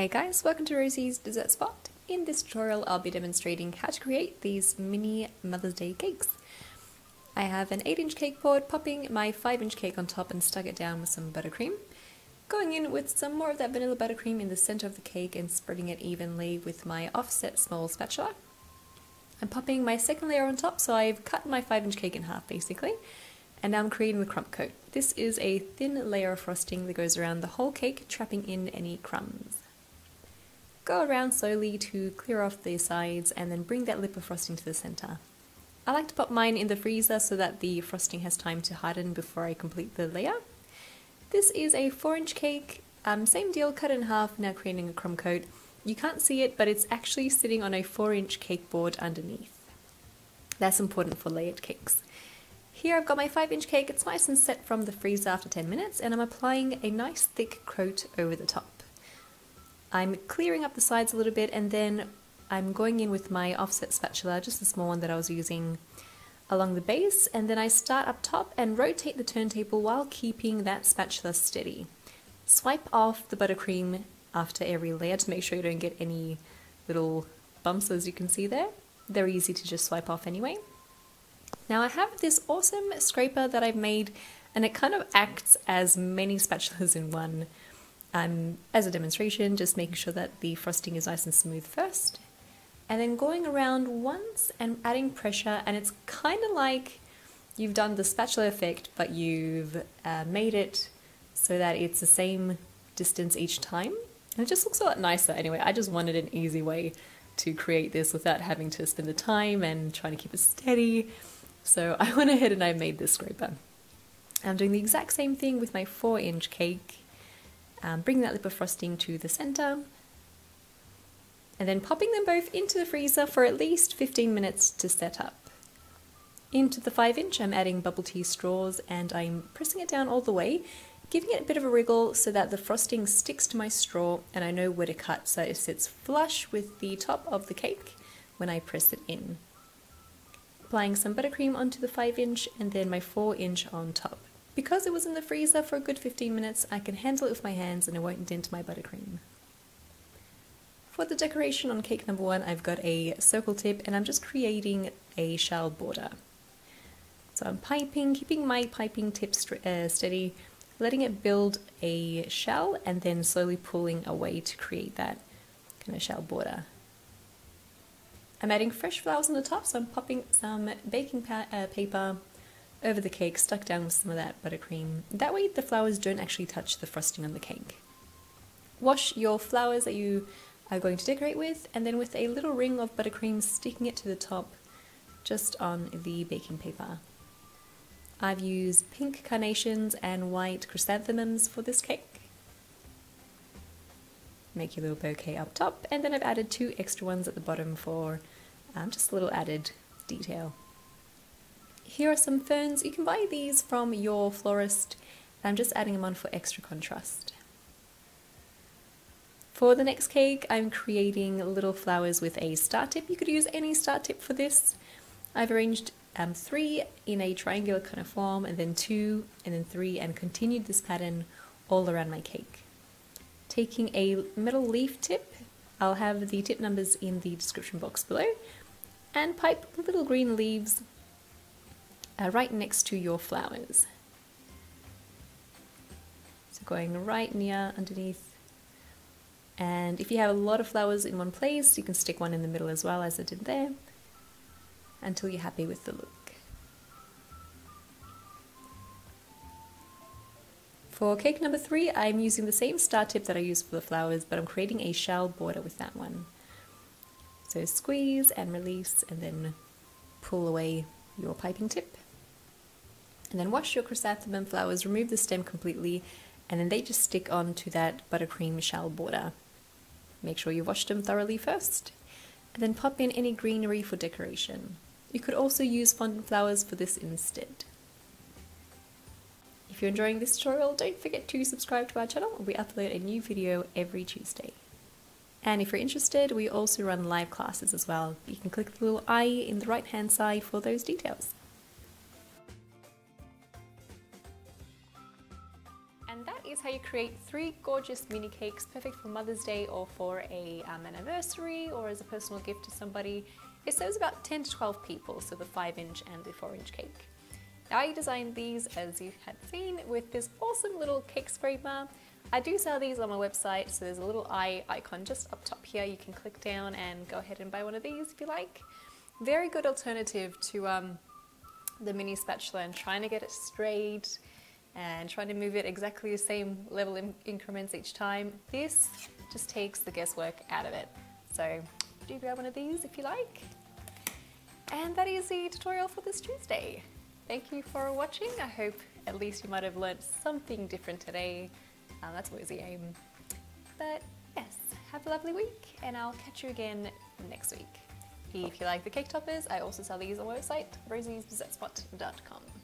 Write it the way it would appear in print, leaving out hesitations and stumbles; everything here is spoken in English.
Hey guys, welcome to Rosie's Dessert Spot. In this tutorial I'll be demonstrating how to create these mini Mother's Day cakes. I have an 8-inch cake board, popping my 5-inch cake on top and stuck it down with some buttercream. Going in with some more of that vanilla buttercream in the center of the cake and spreading it evenly with my offset small spatula. I'm popping my second layer on top, so I've cut my 5-inch cake in half basically. And now I'm creating the crumb coat. This is a thin layer of frosting that goes around the whole cake, trapping in any crumbs. Go around slowly to clear off the sides and then bring that lip of frosting to the center. I like to pop mine in the freezer so that the frosting has time to harden before I complete the layer. This is a 4-inch cake, same deal, cut in half, now creating a crumb coat. You can't see it, but it's actually sitting on a 4-inch cake board underneath. That's important for layered cakes. Here I've got my 5-inch cake, it's nice and set from the freezer after 10 minutes, and I'm applying a nice thick coat over the top. I'm clearing up the sides a little bit, and then I'm going in with my offset spatula, just the small one that I was using, along the base, and then I start up top and rotate the turntable while keeping that spatula steady. Swipe off the buttercream after every layer to make sure you don't get any little bumps, as you can see there. They're easy to just swipe off anyway. Now I have this awesome scraper that I've made, and it kind of acts as many spatulas in one, as a demonstration, just making sure that the frosting is nice and smooth first. And then going around once and adding pressure, and it's kind of like you've done the spatula effect, but you've made it so that it's the same distance each time. And it just looks a lot nicer anyway. I just wanted an easy way to create this without having to spend the time and trying to keep it steady. So I went ahead and I made this scraper. I'm doing the exact same thing with my 4-inch cake, bringing that lip of frosting to the center, and then popping them both into the freezer for at least 15 minutes to set up. Into the 5-inch, I'm adding bubble tea straws and I'm pressing it down all the way, giving it a bit of a wriggle so that the frosting sticks to my straw and I know where to cut so it sits flush with the top of the cake when I press it in. Applying some buttercream onto the 5-inch and then my 4-inch on top. Because it was in the freezer for a good 15 minutes, I can handle it with my hands and it won't dent my buttercream. For the decoration on cake number 1, I've got a circle tip and I'm just creating a shell border. So I'm piping, keeping my piping tip steady, letting it build a shell and then slowly pulling away to create that kind of shell border. I'm adding fresh flowers on the top, so I'm popping some baking paper over the cake, stuck down with some of that buttercream. That way the flowers don't actually touch the frosting on the cake. Wash your flowers that you are going to decorate with, and then with a little ring of buttercream, sticking it to the top, just on the baking paper. I've used pink carnations and white chrysanthemums for this cake. Make your little bouquet up top, and then I've added 2 extra ones at the bottom for just a little added detail. Here are some ferns. You can buy these from your florist. I'm just adding them on for extra contrast. For the next cake, I'm creating little flowers with a star tip. You could use any star tip for this. I've arranged 3 in a triangular kind of form, and then 2, and then 3, and continued this pattern all around my cake. Taking a metal leaf tip, I'll have the tip numbers in the description box below, and pipe little green leaves right next to your flowers. So going right near underneath, and if you have a lot of flowers in one place, you can stick one in the middle as well, as I did there, until you're happy with the look. For cake number 3, I'm using the same star tip that I used for the flowers, but I'm creating a shell border with that one. So squeeze and release, and then pull away your piping tip. And then wash your chrysanthemum flowers, remove the stem completely, and then they just stick onto that buttercream shell border. Make sure you wash them thoroughly first, and then pop in any greenery for decoration. You could also use fondant flowers for this instead. If you're enjoying this tutorial, don't forget to subscribe to our channel. We upload a new video every Tuesday. And if you're interested, we also run live classes as well. You can click the little I in the right-hand side for those details. And that is is how you create 3 gorgeous mini cakes, perfect for Mother's Day or for an anniversary or as a personal gift to somebody. It serves about 10 to 12 people, so the 5-inch and the 4-inch cake. I designed these, as you had seen, with this awesome little cake scraper. I do sell these on my website, so there's a little eye icon just up top here. You can click down and go ahead and buy one of these if you like. Very good alternative to the mini spatula and trying to get it straight and trying to move it exactly the same level in increments each time. This just takes the guesswork out of it. So do grab one of these if you like. And that is the tutorial for this Tuesday. Thank you for watching. I hope at least you might have learnt something different today. That's always the aim. But yes, have a lovely week and I'll catch you again next week. If you like the cake toppers, I also sell these on my website, rosiesdessertspot.com.